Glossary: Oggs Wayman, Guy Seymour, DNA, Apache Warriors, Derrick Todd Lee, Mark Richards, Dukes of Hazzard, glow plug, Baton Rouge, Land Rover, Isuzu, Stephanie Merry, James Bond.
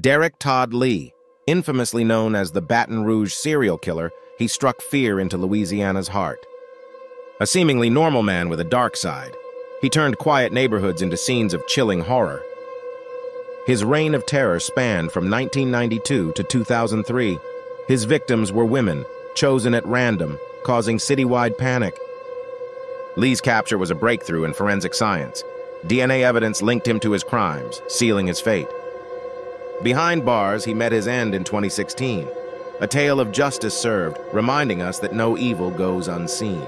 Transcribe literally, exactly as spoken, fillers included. Derrick Todd Lee, infamously known as the Baton Rouge serial killer, he struck fear into Louisiana's heart. A seemingly normal man with a dark side, he turned quiet neighborhoods into scenes of chilling horror. His reign of terror spanned from nineteen ninety-two to two thousand three. His victims were women, chosen at random, causing citywide panic. Lee's capture was a breakthrough in forensic science. D N A evidence linked him to his crimes, sealing his fate. Behind bars, he met his end in twenty sixteen. A tale of justice served, reminding us that no evil goes unseen.